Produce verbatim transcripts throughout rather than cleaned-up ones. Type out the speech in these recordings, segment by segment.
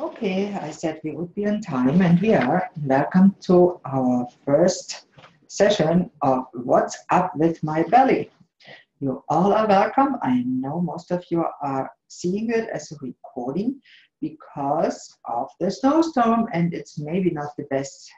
Okay, I said we would be on time, and we are. Welcome to our first session of What's Up With My Belly. You all are welcome. I know most of you are seeing it as a recording because of the snowstorm, and it's maybe not the best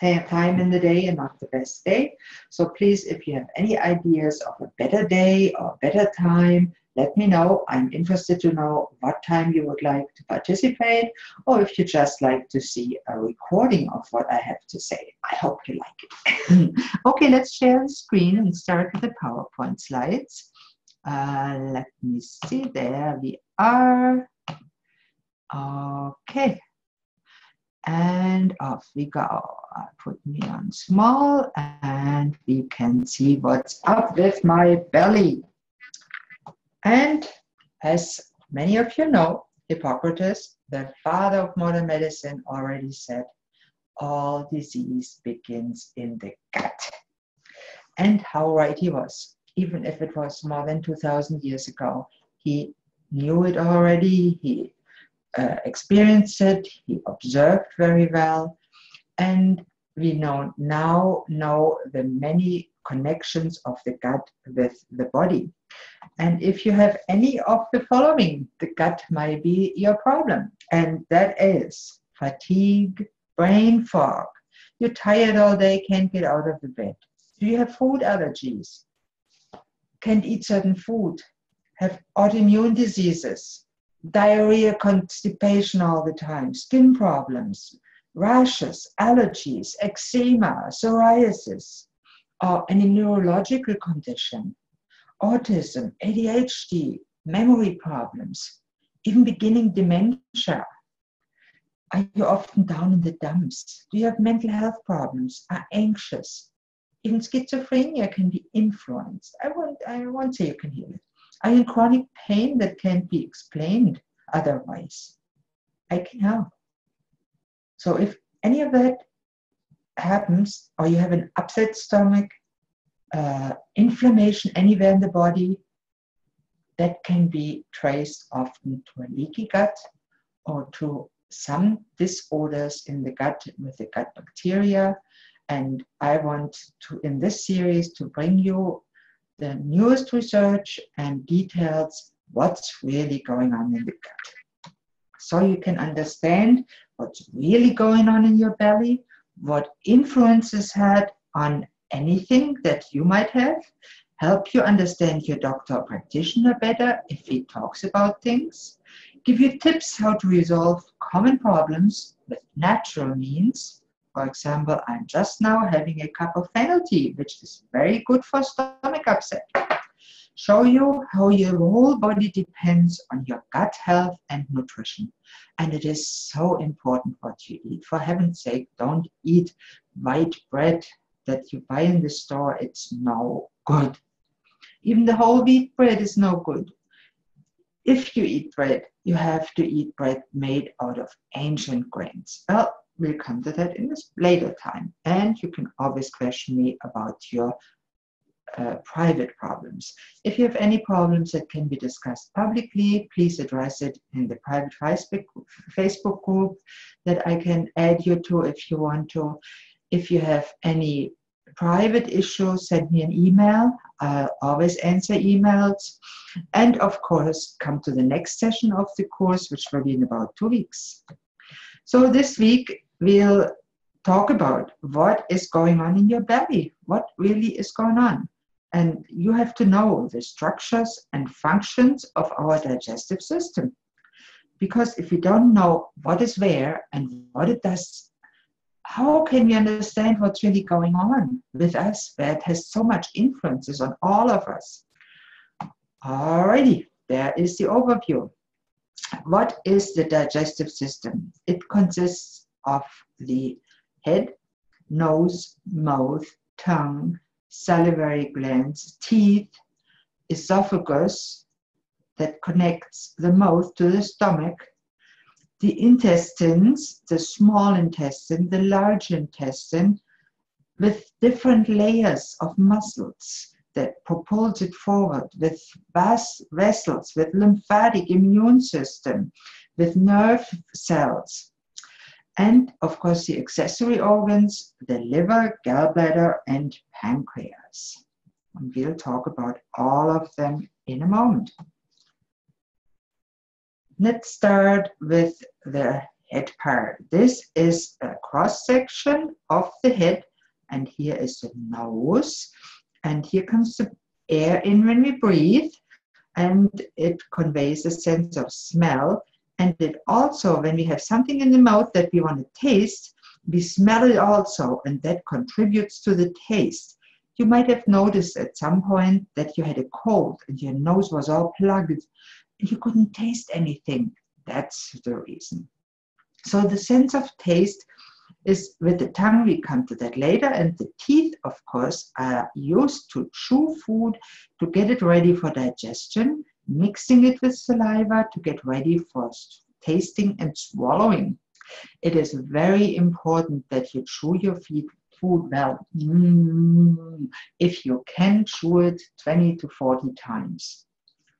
time in the day and not the best day. So please, if you have any ideas of a better day or better time, let me know. I'm interested to know what time you would like to participate, or if you just like to see a recording of what I have to say. I hope you like it. Okay, let's share the screen and start with the PowerPoint slides. Uh, let me see, there we are. Okay, and off we go. I put me on small and we can see what's up with my belly. And as many of you know, Hippocrates, the father of modern medicine, already said, all disease begins in the gut. And how right he was. Even if it was more than two thousand years ago, he knew it already, he uh, experienced it, he observed very well. And we know now know the many connections of the gut with the body. And if you have any of the following, the gut might be your problem. And that is fatigue, brain fog. You're tired all day, can't get out of the bed. Do you have food allergies? Can't eat certain food. Have autoimmune diseases, diarrhea, constipation all the time, skin problems, rashes, allergies, eczema, psoriasis, or any neurological condition. Autism, A D H D, memory problems, even beginning dementia. Are you often down in the dumps? Do you have mental health problems? Are anxious? Even schizophrenia can be influenced. I won't, I won't say you can heal it. Are you in chronic pain that can't be explained otherwise? I can help. So if any of that happens, or you have an upset stomach, Uh, inflammation anywhere in the body, that can be traced often to a leaky gut or to some disorders in the gut with the gut bacteria. And I want to, in this series, to bring you the newest research and details what's really going on in the gut. So you can understand what's really going on in your belly, what influences had on anything that you might have, help you understand your doctor or practitioner better if he talks about things, give you tips how to resolve common problems with natural means. For example, I'm just now having a cup of fennel tea, which is very good for stomach upset. Show you how your whole body depends on your gut health and nutrition. And it is so important what you eat. For heaven's sake, don't eat white bread that you buy in the store. It's no good. Even the whole wheat bread is no good. If you eat bread, you have to eat bread made out of ancient grains. Well, we'll come to that in this later time. And you can always question me about your uh, private problems. If you have any problems that can be discussed publicly, please address it in the private Facebook group that I can add you to if you want to. If you have any private issues, send me an email. I'll always answer emails. And of course, come to the next session of the course, which will be in about two weeks. So this week, we'll talk about what is going on in your belly, what really is going on. And you have to know the structures and functions of our digestive system. Because if you don't know what is where and what it does, how can we understand what's really going on with us? That has so much influences on all of us. Alrighty, there is the overview. What is the digestive system? It consists of the head, nose, mouth, tongue, salivary glands, teeth, esophagus that connects the mouth to the stomach, the intestines, the small intestine, the large intestine, with different layers of muscles that propulse it forward, with vas vessels, with lymphatic immune system, with nerve cells. And of course the accessory organs, the liver, gallbladder, and pancreas. And we'll talk about all of them in a moment. Let's start with the head part. This is a cross-section of the head, and here is the nose, and here comes the air in when we breathe, and it conveys a sense of smell. And it also, when we have something in the mouth that we want to taste, we smell it also, and that contributes to the taste. You might have noticed at some point that you had a cold and your nose was all plugged and you couldn't taste anything. That's the reason. So the sense of taste is with the tongue, we come to that later, and the teeth, of course, are used to chew food, to get it ready for digestion, mixing it with saliva to get ready for tasting and swallowing. It is very important that you chew your food well. Mm, if you can, chew it twenty to forty times.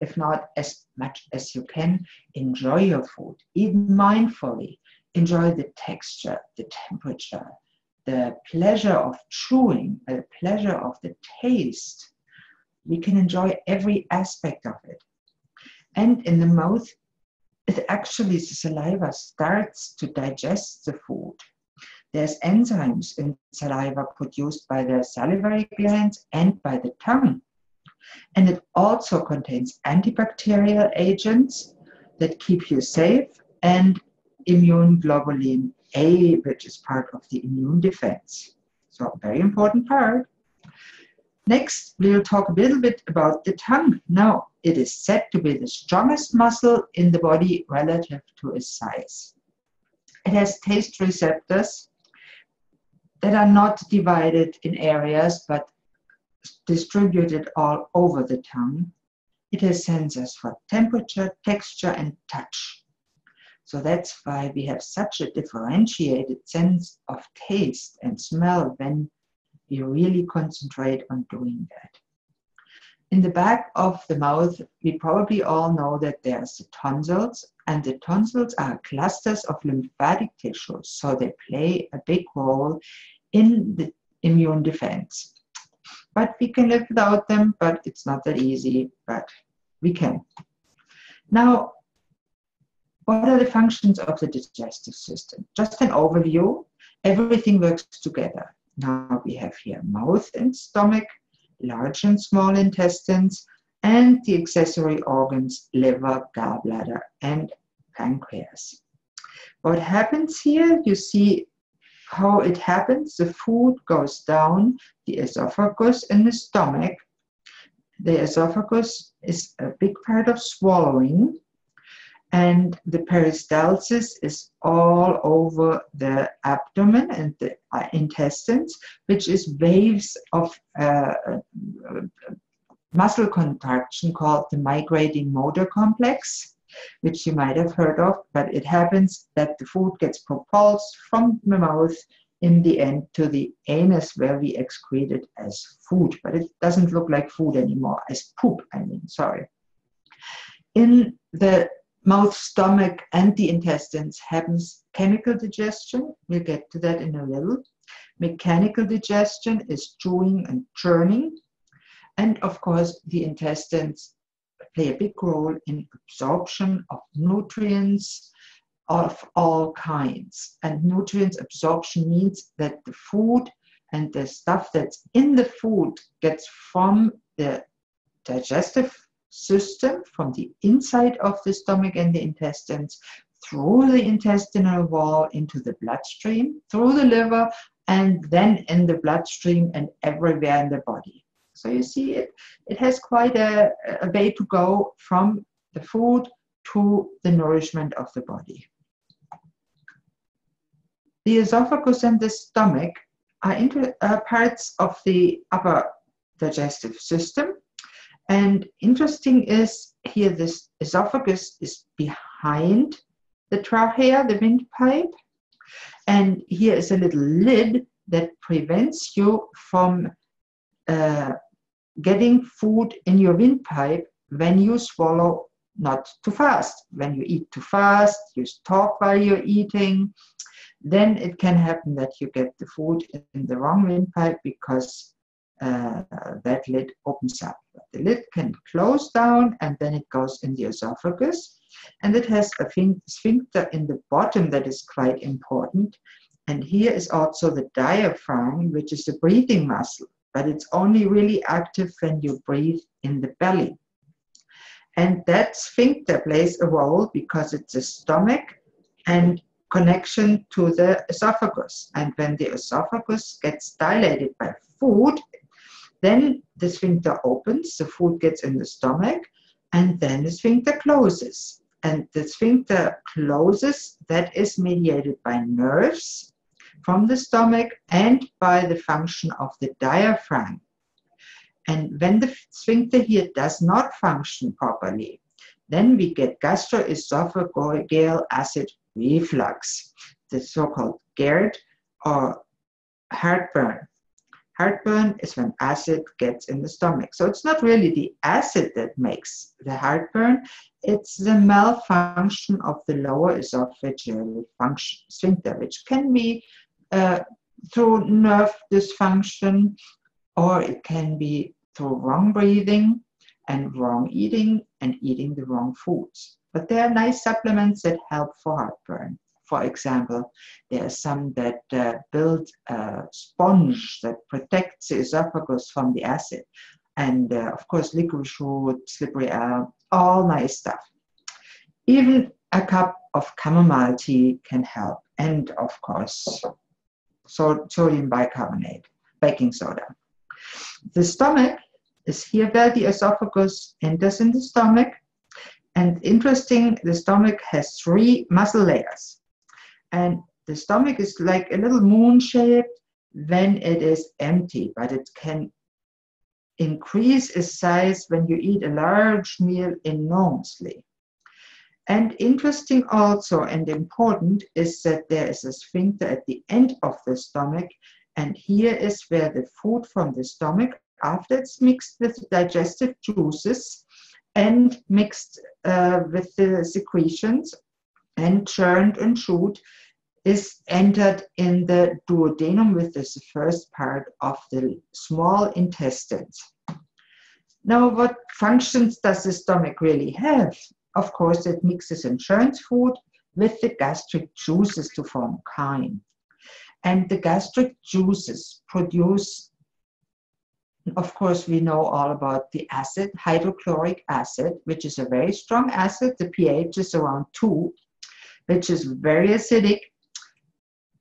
If not, as much as you can. Enjoy your food. Eat mindfully. Enjoy the texture, the temperature, the pleasure of chewing, the pleasure of the taste. We can enjoy every aspect of it. And in the mouth, it actually, the saliva starts to digest the food. There's enzymes in saliva produced by the salivary glands and by the tongue. And it also contains antibacterial agents that keep you safe, and immune globulin A, which is part of the immune defense. So a very important part. Next, we'll talk a little bit about the tongue. Now, it is said to be the strongest muscle in the body relative to its size. It has taste receptors that are not divided in areas, but distributed all over the tongue. It has sensors for temperature, texture, and touch. So that's why we have such a differentiated sense of taste and smell when we really concentrate on doing that. In the back of the mouth, we probably all know that there's the tonsils, and the tonsils are clusters of lymphatic tissues, so they play a big role in the immune defense. But we can live without them, but it's not that easy, but we can. Now, what are the functions of the digestive system? Just an overview. Everything works together. Now we have here mouth and stomach, large and small intestines, and the accessory organs, liver, gallbladder, and pancreas. What happens here, you see how it happens. The food goes down the esophagus and the stomach. The esophagus is a big part of swallowing, and the peristalsis is all over the abdomen and the intestines, which is waves of uh, muscle contraction called the migrating motor complex, which you might have heard of, but it happens that the food gets propulsed from the mouth in the end to the anus, where we excrete it as food. But it doesn't look like food anymore, as poop, I mean, sorry. In the mouth, stomach, and the intestines happens chemical digestion. We'll get to that in a little. Mechanical digestion is chewing and churning. And of course, the intestines play a big role in absorption of nutrients of all kinds. And nutrients absorption means that the food and the stuff that's in the food gets from the digestive system, from the inside of the stomach and the intestines, through the intestinal wall into the bloodstream, through the liver, and then in the bloodstream and everywhere in the body. So you see it, it has quite a, a way to go from the food to the nourishment of the body. The esophagus and the stomach are, inter, are parts of the upper digestive system. And interesting is here, this esophagus is behind the trachea, the windpipe. And here is a little lid that prevents you from uh, getting food in your windpipe when you swallow not too fast. When you eat too fast, you stop while you're eating, then it can happen that you get the food in the wrong windpipe because uh, that lid opens up. But the lid can close down and then it goes in the esophagus. And it has a sphincter in the bottom that is quite important. And here is also the diaphragm, which is the breathing muscle, but it's only really active when you breathe in the belly. And that sphincter plays a role because it's the stomach and connection to the esophagus. And when the esophagus gets dilated by food, then the sphincter opens, the food gets in the stomach, and then the sphincter closes. And the sphincter closes, that is mediated by nerves from the stomach and by the function of the diaphragm. And when the sphincter here does not function properly, then we get gastroesophageal acid reflux, the so-called GERD or heartburn. Heartburn is when acid gets in the stomach. So it's not really the acid that makes the heartburn, it's the malfunction of the lower esophageal function, sphincter, which can be uh, through nerve dysfunction, or it can be through wrong breathing and wrong eating and eating the wrong foods. But there are nice supplements that help for heartburn. For example, there are some that uh, build a sponge that protects the esophagus from the acid. And uh, of course, licorice root, slippery elm, all nice stuff. Even a cup of chamomile tea can help. And of course, so sodium bicarbonate, baking soda. The stomach is here where the esophagus enters in the stomach. And interesting, the stomach has three muscle layers. And the stomach is like a little moon shaped when it is empty, but it can increase its size when you eat a large meal enormously. And interesting also and important is that there is a sphincter at the end of the stomach, and here is where the food from the stomach, after it's mixed with digestive juices and mixed uh, with the secretions and churned and chewed, is entered in the duodenum, which is the first part of the small intestines. Now, what functions does the stomach really have? Of course, it mixes and churns food with the gastric juices to form chyme. And the gastric juices produce, of course, we know all about the acid, hydrochloric acid, which is a very strong acid. The pH is around two, which is very acidic.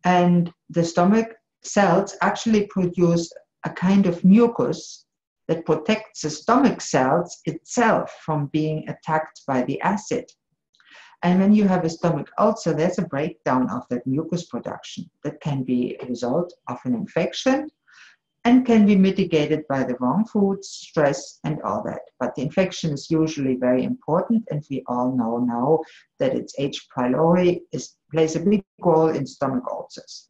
And the stomach cells actually produce a kind of mucus that protects the stomach cells itself from being attacked by the acid. And when you have a stomach ulcer, there's a breakdown of that mucus production that can be a result of an infection and can be mitigated by the wrong foods, stress, and all that. But the infection is usually very important, and we all know now that it's H. pylori is, plays a big role in stomach ulcers.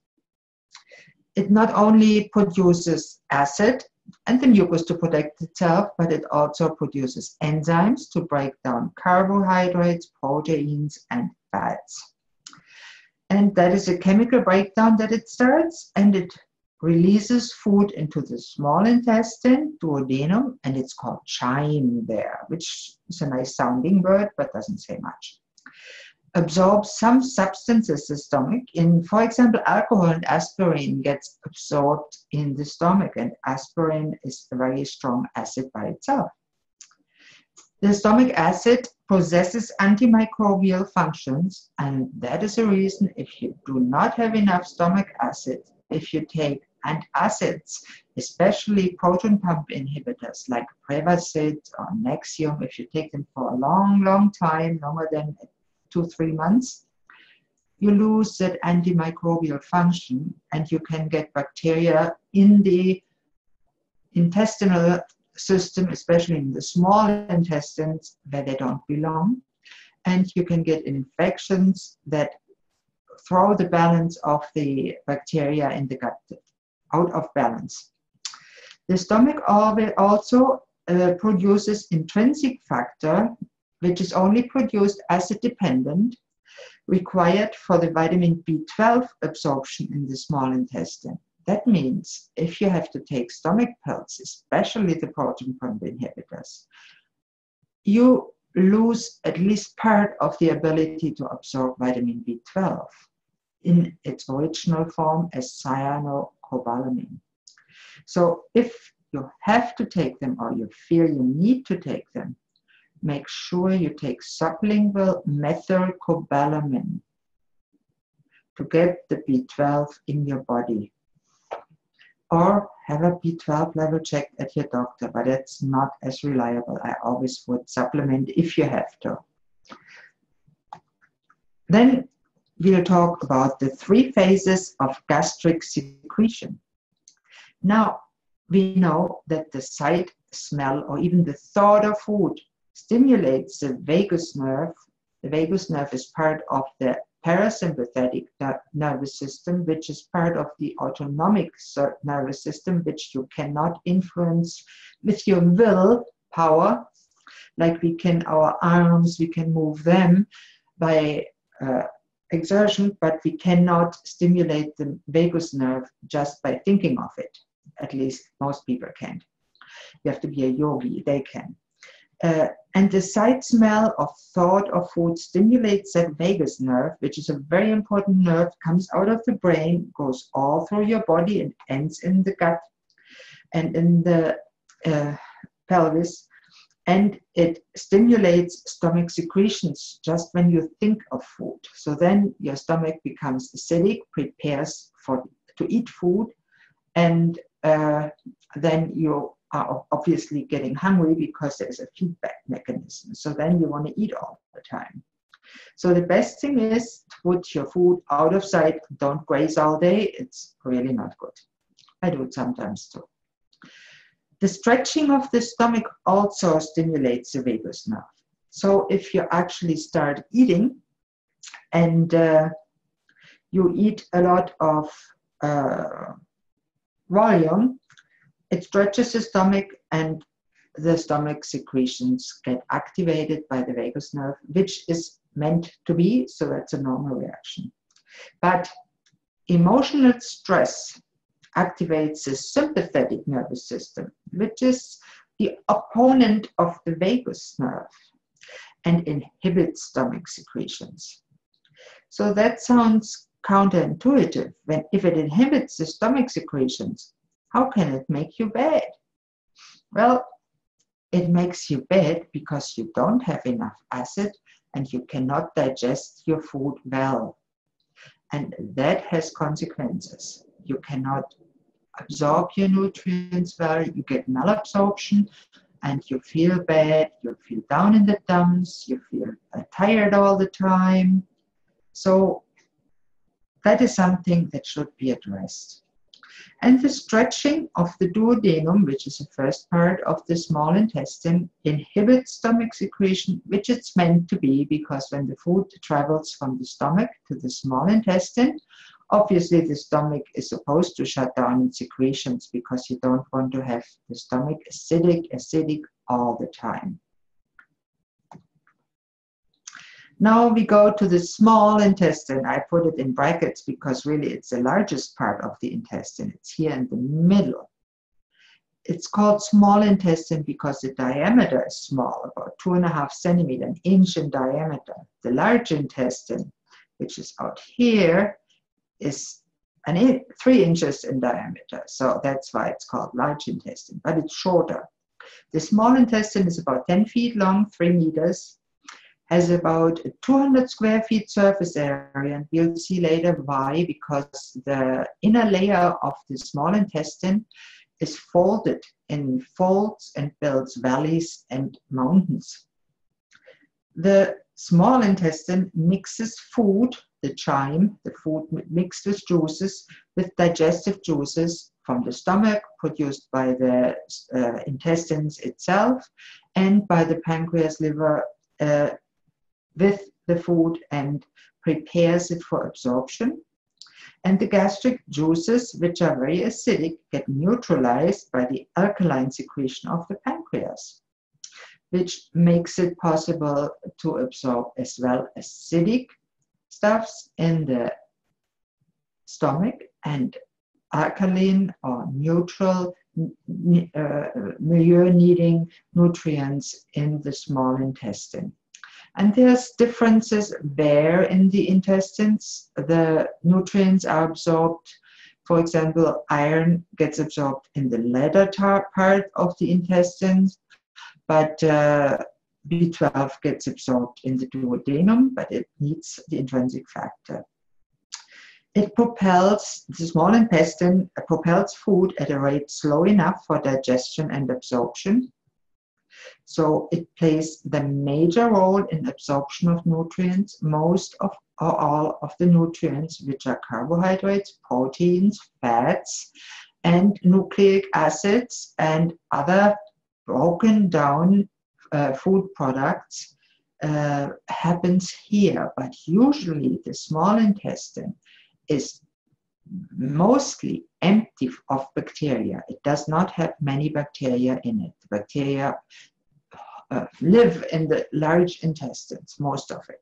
It not only produces acid and the mucus to protect itself, but it also produces enzymes to break down carbohydrates, proteins, and fats. And that is a chemical breakdown that it starts, and it releases food into the small intestine, duodenum, and it's called chyme there, which is a nice sounding word, but doesn't say much. Absorbs some substances the stomach. In, for example, alcohol and aspirin gets absorbed in the stomach, and aspirin is a very strong acid by itself. The stomach acid possesses antimicrobial functions, and that is a reason if you do not have enough stomach acid, if you take antacids, especially proton pump inhibitors like Prevacid or Nexium, if you take them for a long, long time, longer than two, three months, you lose that antimicrobial function and you can get bacteria in the intestinal system, especially in the small intestines where they don't belong. And you can get infections that throw the balance of the bacteria in the gut out of balance. The stomach also uh, produces intrinsic factor which is only produced acid-dependent, required for the vitamin B twelve absorption in the small intestine. That means if you have to take stomach pills, especially the proton pump inhibitors, you lose at least part of the ability to absorb vitamin B twelve in its original form as cyanocobalamin. So if you have to take them or you feel you need to take them, make sure you take sublingual methylcobalamin to get the B twelve in your body. Or have a B twelve level checked at your doctor, but it's not as reliable. I always would supplement if you have to. Then we'll talk about the three phases of gastric secretion. Now, we know that the sight, smell, or even the thought of food stimulates the vagus nerve. The vagus nerve is part of the parasympathetic nervous system, which is part of the autonomic nervous system, which you cannot influence with your will power. Like we can, our arms, we can move them by uh, exertion, but we cannot stimulate the vagus nerve just by thinking of it. At least most people can't. You have to be a yogi, they can. Uh, and the sight, smell, or thought of food stimulates that vagus nerve, which is a very important nerve, comes out of the brain, goes all through your body, and ends in the gut and in the uh, pelvis. And it stimulates stomach secretions just when you think of food. So then your stomach becomes acidic, prepares for to eat food, and uh, then you are obviously getting hungry because there's a feedback mechanism. So then you want to eat all the time. So the best thing is to put your food out of sight. Don't graze all day. It's really not good. I do it sometimes too. The stretching of the stomach also stimulates the vagus nerve. So if you actually start eating and uh, you eat a lot of uh, volume, it stretches the stomach, and the stomach secretions get activated by the vagus nerve, which is meant to be, so that's a normal reaction. But emotional stress activates the sympathetic nervous system, which is the opponent of the vagus nerve, and inhibits stomach secretions. So that sounds counterintuitive. When, if it inhibits the stomach secretions, how can it make you bad? Well, it makes you bad because you don't have enough acid and you cannot digest your food well. And that has consequences. You cannot absorb your nutrients well, you get malabsorption, and you feel bad, you feel down in the dumps, you feel tired all the time. So that is something that should be addressed. And the stretching of the duodenum, which is the first part of the small intestine, inhibits stomach secretion, which it's meant to be, because when the food travels from the stomach to the small intestine, obviously the stomach is supposed to shut down its secretions, because you don't want to have the stomach acidic, acidic all the time. Now we go to the small intestine. I put it in brackets because really it's the largest part of the intestine. It's here in the middle. It's called small intestine because the diameter is small, about two and a half centimeter, an inch in diameter. The large intestine, which is out here, is an in, three inches in diameter. So that's why it's called large intestine, but it's shorter. The small intestine is about ten feet long, three meters. Has about two hundred square feet surface area, and we'll see later why, because the inner layer of the small intestine is folded in folds and builds valleys and mountains. The small intestine mixes food, the chyme, the food mixed with juices, with digestive juices from the stomach, produced by the uh, intestines itself, and by the pancreas, liver, uh, with the food, and prepares it for absorption. And the gastric juices, which are very acidic, get neutralized by the alkaline secretion of the pancreas. which makes it possible to absorb as well acidic stuffs in the stomach and alkaline or neutral uh, milieu-needing nutrients in the small intestine. And there's differences where in the intestines the nutrients are absorbed. For example, iron gets absorbed in the latter part of the intestines, but uh, B twelve gets absorbed in the duodenum, but it needs the intrinsic factor. It propels, the small intestine propels food at a rate slow enough for digestion and absorption. So it plays the major role in absorption of nutrients, most of or all of the nutrients, which are carbohydrates, proteins, fats, and nucleic acids and other broken down uh, food products, uh, happens here. But usually the small intestine is mostly empty of bacteria. It does not have many bacteria in it. The bacteria uh, live in the large intestines, most of it.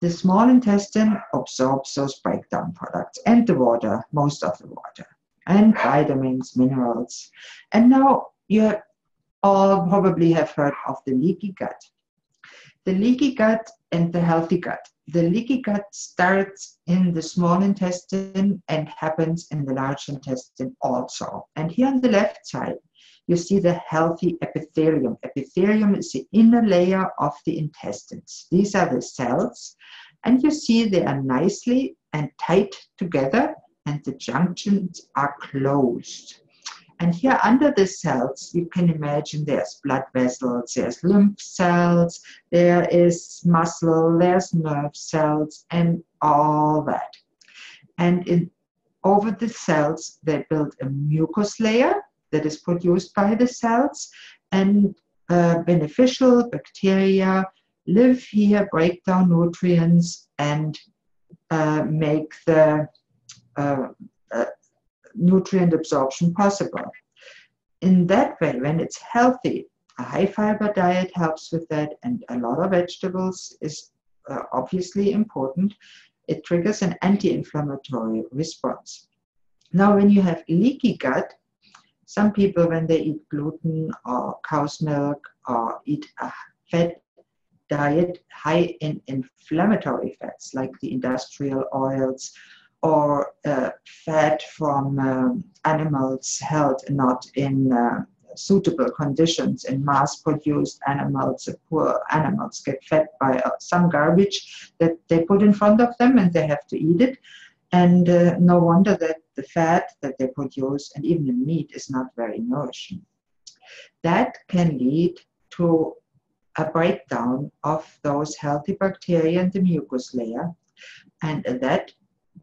The small intestine absorbs those breakdown products and the water, most of the water, and vitamins, minerals. And now you all probably have heard of the leaky gut. The leaky gut and the healthy gut. The leaky gut starts in the small intestine and happens in the large intestine also. And here on the left side, you see the healthy epithelium. Epithelium is the inner layer of the intestines. These are the cells. And you see they are nicely and tight together, and the junctions are closed. And here under the cells, you can imagine there's blood vessels, there's lymph cells, there is muscle, there's nerve cells, and all that. And in, over the cells, they build a mucus layer that is produced by the cells, and uh, beneficial bacteria live here, break down nutrients, and uh, make the uh, uh, nutrient absorption possible. In that way, when it's healthy, a high fiber diet helps with that, and a lot of vegetables is uh, obviously important. It triggers an anti-inflammatory response. Now, when you have leaky gut, some people, when they eat gluten or cow's milk or eat a fat diet high in inflammatory fats like the industrial oils, or uh, fat from um, animals held not in uh, suitable conditions, in mass-produced animals. The poor animals get fed by uh, some garbage that they put in front of them, and they have to eat it. And uh, no wonder that the fat that they produce, and even the meat, is not very nourishing. That can lead to a breakdown of those healthy bacteria in the mucus layer, and that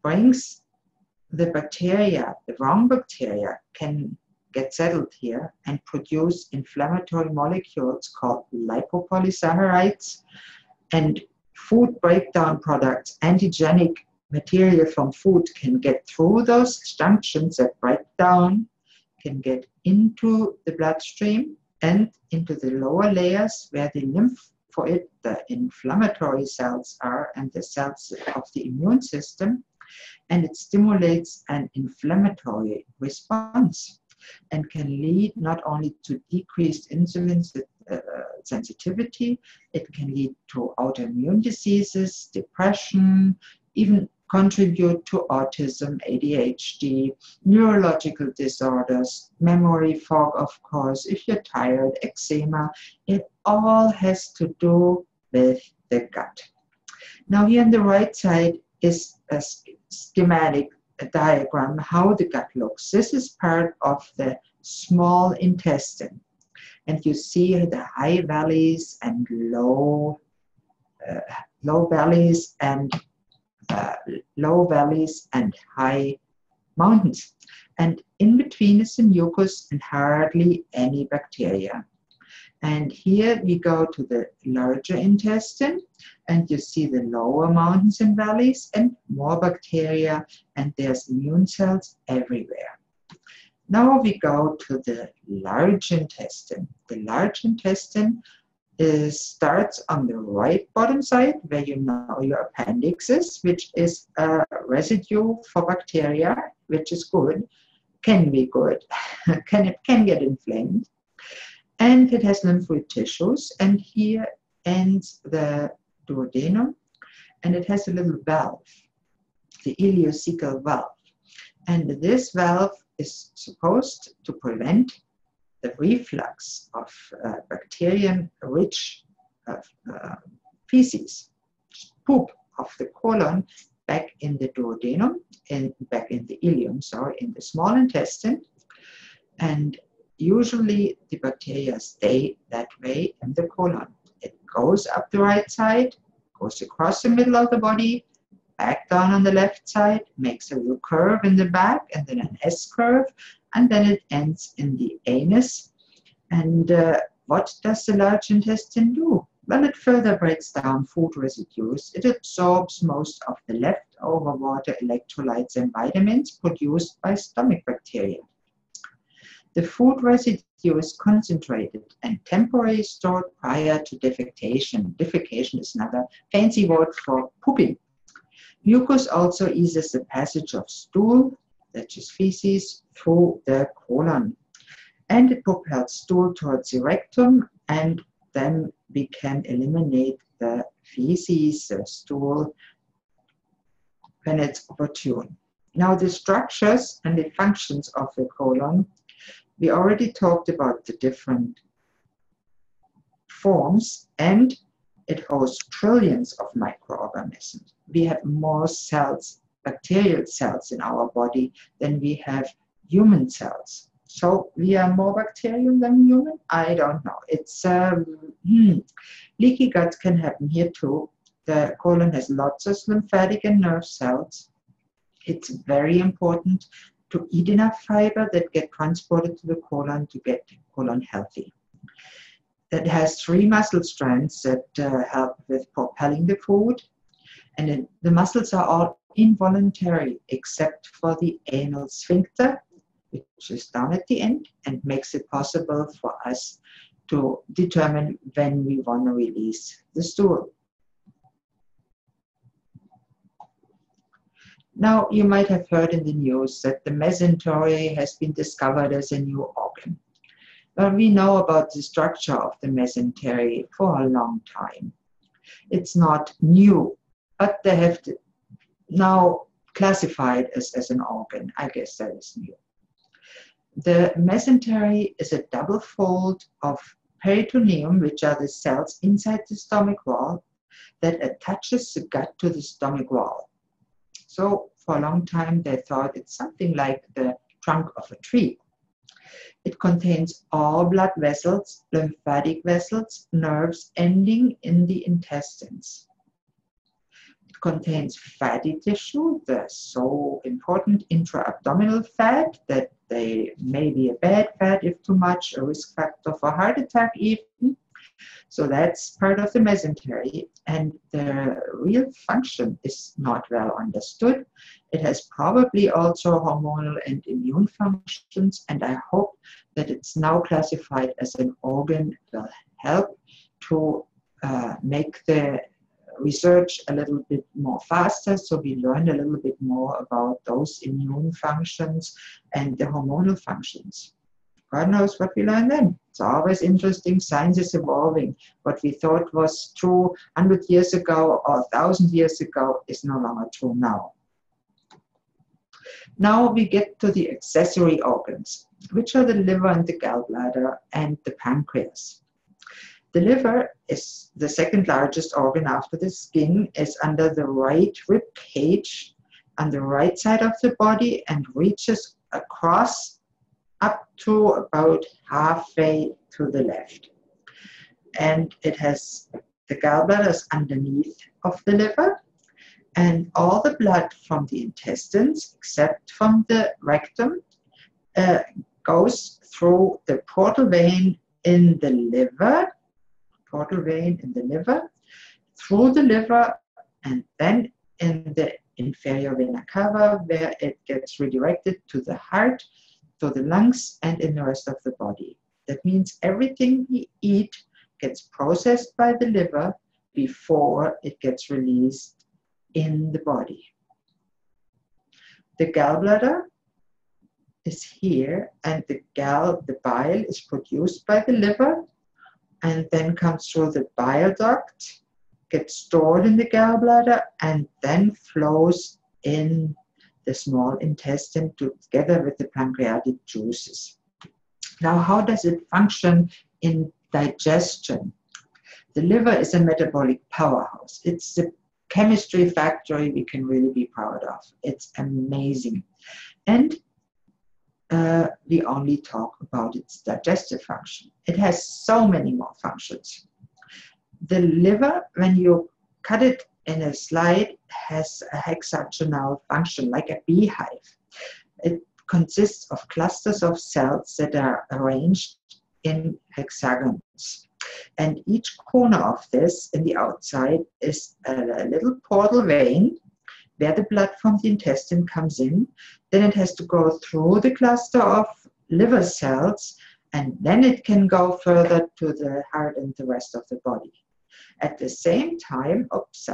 brings the bacteria, the wrong bacteria, can get settled here and produce inflammatory molecules called lipopolysaccharides and food breakdown products. Antigenic material from food can get through those junctions that break down, can get into the bloodstream and into the lower layers where the lymph, for it, the inflammatory cells are, and the cells of the immune system. And it stimulates an inflammatory response and can lead not only to decreased insulin uh, sensitivity, it can lead to autoimmune diseases, depression, even contribute to autism, A D H D, neurological disorders, memory fog, of course, if you're tired, eczema. It all has to do with the gut. Now here on the right side is a schematic a diagram how the gut looks. This is part of the small intestine, and you see the high valleys and low uh, low valleys and uh, low valleys and high mountains, and in between is the mucus and hardly any bacteria. And here we go to the larger intestine, and you see the lower mountains and valleys and more bacteria, and there's immune cells everywhere. Now we go to the large intestine, the large intestine is starts on the right bottom side, where you know your appendix is, which is a residue for bacteria, which is good, can be good, can it can get inflamed, and it has lymphoid tissues. And here ends the duodenum, and it has a little valve, the ileocecal valve, and this valve is supposed to prevent the reflux of uh, bacterium-rich uh, uh, feces, poop of the colon, back in the duodenum and back in the ileum, sorry, in the small intestine. And usually the bacteria stay that way in the colon. It goes up the right side, goes across the middle of the body, back down on the left side, makes a little curve in the back, and then an S curve, and then it ends in the anus. And uh, what does the large intestine do? Well, it further breaks down food residues. It absorbs most of the leftover water, electrolytes, and vitamins produced by stomach bacteria. The food residue is concentrated and temporarily stored prior to defecation. Defecation is another fancy word for pooping. Mucus also eases the passage of stool, that is feces, through the colon. And it propels stool towards the rectum, and then we can eliminate the feces, the stool, when it's opportune. Now, the structures and the functions of the colon, we already talked about the different forms, and it hosts trillions of microorganisms. We have more cells, bacterial cells in our body than we have human cells. So we are more bacterial than human? I don't know. It's um, hmm. Leaky gut can happen here too. The colon has lots of lymphatic and nerve cells. It's very important to eat enough fiber that get transported to the colon to get the colon healthy. That has three muscle strands that uh, help with propelling the food. And it, the muscles are all involuntary, except for the anal sphincter, which is down at the end and makes it possible for us to determine when we want to release the stool. Now, you might have heard in the news that the mesentery has been discovered as a new organ. Well, we know about the structure of the mesentery for a long time. It's not new, but they have to now classify it as, as an organ. I guess that is new. The mesentery is a double fold of peritoneum, which are the cells inside the stomach wall that attaches the gut to the stomach wall. So for a long time, they thought it's something like the trunk of a tree. It contains all blood vessels, lymphatic vessels, nerves ending in the intestines. It contains fatty tissue, the so important intra-abdominal fat that they may be a bad fat if too much, a risk factor for heart attack even. So that's part of the mesentery, and the real function is not well understood. It has probably also hormonal and immune functions, and I hope that it's now classified as an organ that will help to uh, make the research a little bit more faster, so we learn a little bit more about those immune functions and the hormonal functions. God knows what we learn then. It's always interesting. Science is evolving. What we thought was true one hundred years ago or one thousand years ago is no longer true now. Now we get to the accessory organs, which are the liver and the gallbladder and the pancreas. The liver is the second largest organ after the skin, is under the right rib cage on the right side of the body and reaches across up to about halfway to the left. And it has the gallbladders underneath of the liver, and all the blood from the intestines, except from the rectum, uh, goes through the portal vein in the liver, portal vein in the liver, through the liver, and then in the inferior vena cava, where it gets redirected to the heart, to the lungs, and in the rest of the body. That means everything we eat gets processed by the liver before it gets released in the body. The gallbladder is here, and the gal, the bile is produced by the liver and then comes through the bile duct, gets stored in the gallbladder, and then flows in the small intestine together with the pancreatic juices. Now, how does it function in digestion? The liver is a metabolic powerhouse. It's the chemistry factory we can really be proud of. It's amazing. And uh, we only talk about its digestive function. It has so many more functions. The liver, when you cut it in a slide, has a hexagonal function, like a beehive. It consists of clusters of cells that are arranged in hexagons. And each corner of this, in the outside, is a little portal vein where the blood from the intestine comes in. Then it has to go through the cluster of liver cells, and then it can go further to the heart and the rest of the body. At the same time, oops,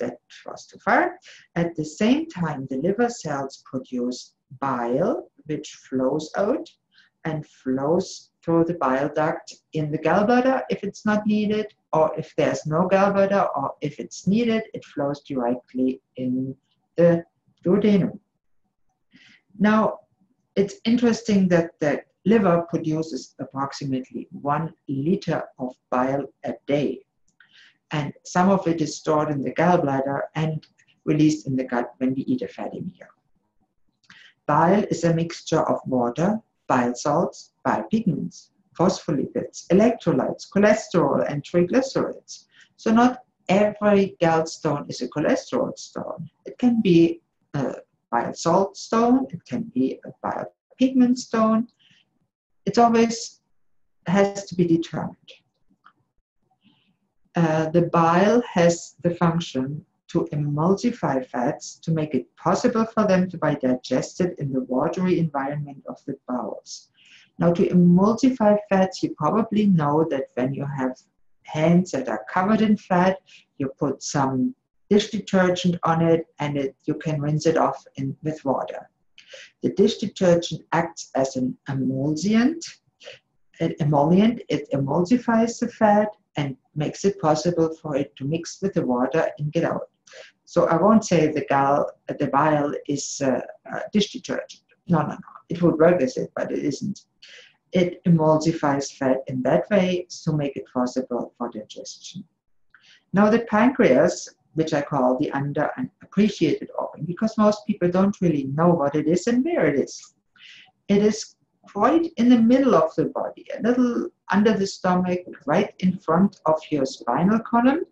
that was too far. At the same time, the liver cells produce bile, which flows out and flows through the bile duct in the gallbladder if it's not needed, or if there's no gallbladder, or if it's needed, it flows directly in the duodenum. Now, it's interesting that the liver produces approximately one liter of bile a day, and some of it is stored in the gallbladder and released in the gut when we eat a fatty meal. Bile is a mixture of water, bile salts, bile pigments, phospholipids, electrolytes, cholesterol, and triglycerides. So not every gallstone is a cholesterol stone. It can be a bile salt stone, it can be a bile pigment stone. It always has to be determined. Uh, the bile has the function to emulsify fats to make it possible for them to be digested in the watery environment of the bowels. Now, to emulsify fats, you probably know that when you have hands that are covered in fat, you put some dish detergent on it, and it, you can rinse it off in, with water. The dish detergent acts as an emulsient, an emollient. It emulsifies the fat and makes it possible for it to mix with the water and get out. So I won't say the gal, the bile is uh, uh, dish detergent. No, no, no. It would work as it, but it isn't. It emulsifies fat in that way to make it possible for digestion. Now the pancreas, which I call the underappreciated organ, because most people don't really know what it is and where it is. It is right in the middle of the body, a little under the stomach, right in front of your spinal column,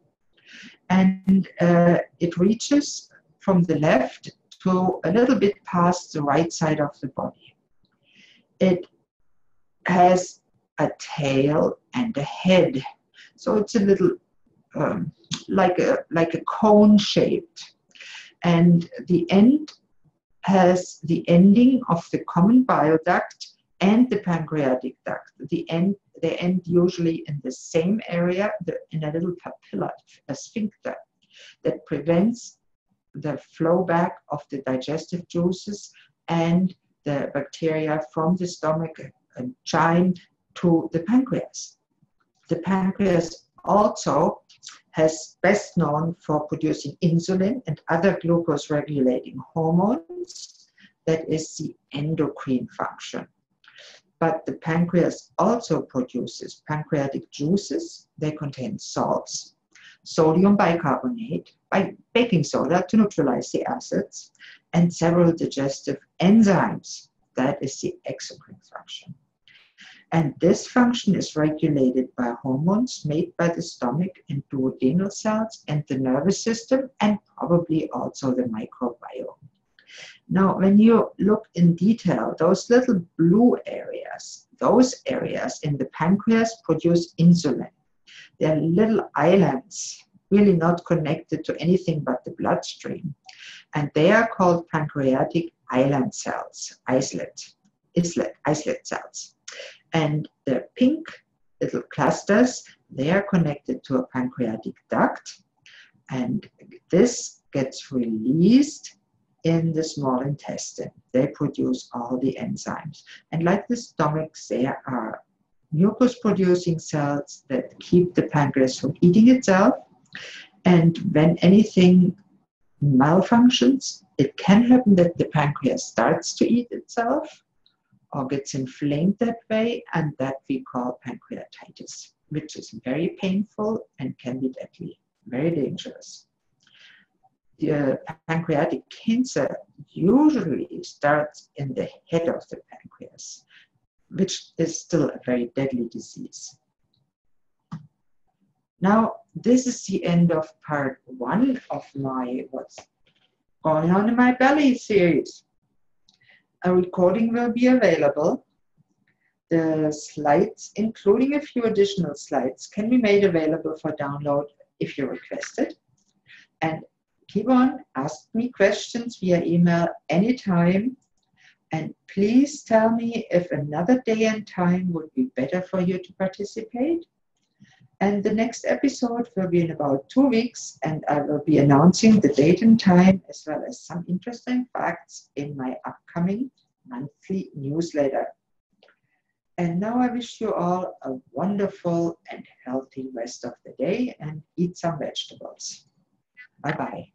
and uh, it reaches from the left to a little bit past the right side of the body. It has a tail and a head, so it's a little um, like a like a cone shaped, and the end has the ending of the common bile duct and the pancreatic duct. The end, they end usually in the same area, the, in a little papilla, a sphincter, that prevents the flow back of the digestive juices and the bacteria from the stomach and chyme to the pancreas. The pancreas also has best known for producing insulin and other glucose-regulating hormones. That is the endocrine function. But the pancreas also produces pancreatic juices. They contain salts, sodium bicarbonate, baking soda to neutralize the acids, and several digestive enzymes. That is the exocrine function. And this function is regulated by hormones made by the stomach and duodenal cells and the nervous system, and probably also the microbiome. Now, when you look in detail, those little blue areas, those areas in the pancreas produce insulin. They're little islands, really not connected to anything but the bloodstream. And they are called pancreatic island cells, islet, islet, islet cells. and the pink little clusters, they are connected to a pancreatic duct, and this gets released in the small intestine. They produce all the enzymes, and like the stomach, there are mucus producing cells that keep the pancreas from eating itself, and when anything malfunctions, it can happen that the pancreas starts to eat itself or gets inflamed that way, and that we call pancreatitis, which is very painful and can be deadly, very dangerous. The pancreatic cancer usually starts in the head of the pancreas, which is still a very deadly disease. Now, this is the end of part one of my What's Going On in My Belly series. A recording will be available. The slides, including a few additional slides, can be made available for download if you request it. And keep on, ask me questions via email anytime. And please tell me if another day and time would be better for you to participate. And the next episode will be in about two weeks, and I will be announcing the date and time, as well as some interesting facts in my upcoming monthly newsletter. And now I wish you all a wonderful and healthy rest of the day, and eat some vegetables. Bye-bye.